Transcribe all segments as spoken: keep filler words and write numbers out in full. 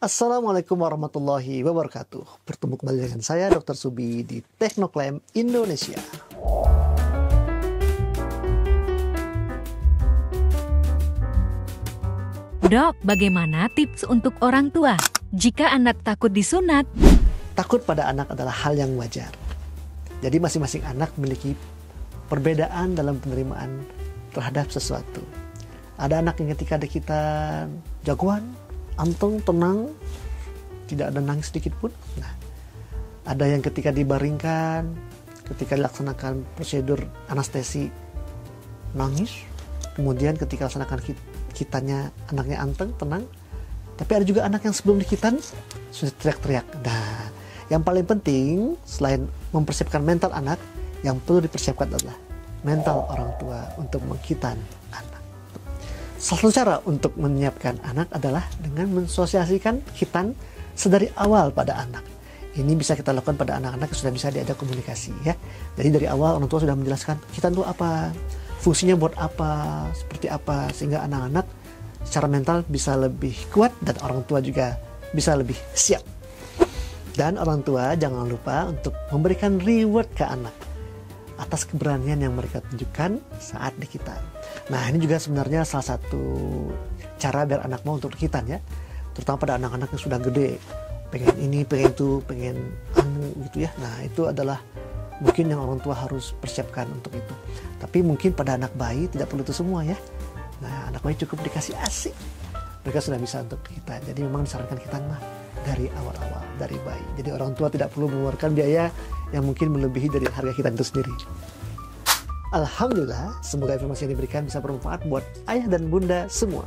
Assalamualaikum warahmatullahi wabarakatuh. Bertemu kembali dengan saya dokter Subi di Teknoklem Indonesia. Dok, bagaimana tips untuk orang tua jika anak takut disunat? Takut pada anak adalah hal yang wajar. Jadi masing-masing anak memiliki perbedaan dalam penerimaan terhadap sesuatu. Ada anak yang ketika dekitan jagoan, anteng, tenang, tidak ada nangis sedikit pun. Nah, ada yang ketika dibaringkan, ketika dilaksanakan prosedur anestesi, nangis. Kemudian ketika dilaksanakan kit kitanya, anaknya anteng, tenang. Tapi ada juga anak yang sebelum dikitan sudah teriak-teriak. Nah, yang paling penting selain mempersiapkan mental anak, yang perlu dipersiapkan adalah mental orang tua untuk mengkitan anak. Salah satu cara untuk menyiapkan anak adalah dengan mensosialisasikan khitan sedari awal pada anak. Ini bisa kita lakukan pada anak-anak yang sudah bisa diajak komunikasi, ya. Jadi dari awal orang tua sudah menjelaskan khitan itu apa, fungsinya buat apa, seperti apa, sehingga anak-anak secara mental bisa lebih kuat dan orang tua juga bisa lebih siap. Dan orang tua jangan lupa untuk memberikan reward ke anak atas keberanian yang mereka tunjukkan saat dikitan. Nah, ini juga sebenarnya salah satu cara biar anak mau untuk dikitan, ya. Terutama pada anak-anak yang sudah gede, pengen ini, pengen itu, pengen anu gitu, ya. Nah, itu adalah mungkin yang orang tua harus persiapkan untuk itu. Tapi mungkin pada anak bayi tidak perlu itu semua, ya. Nah, anak bayi cukup dikasih ASI, mereka sudah bisa untuk dikitan. Jadi memang disarankan dikitan mah dari awal-awal, dari bayi. Jadi orang tua tidak perlu mengeluarkan biaya yang mungkin melebihi dari harga kita itu sendiri. Alhamdulillah, semoga informasi yang diberikan bisa bermanfaat buat ayah dan bunda semua.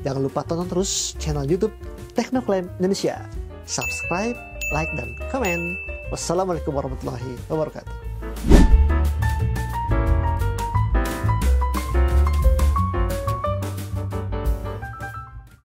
Jangan lupa tonton terus channel YouTube Teknoklem Indonesia. Subscribe, like, dan komen. Wassalamualaikum warahmatullahi wabarakatuh.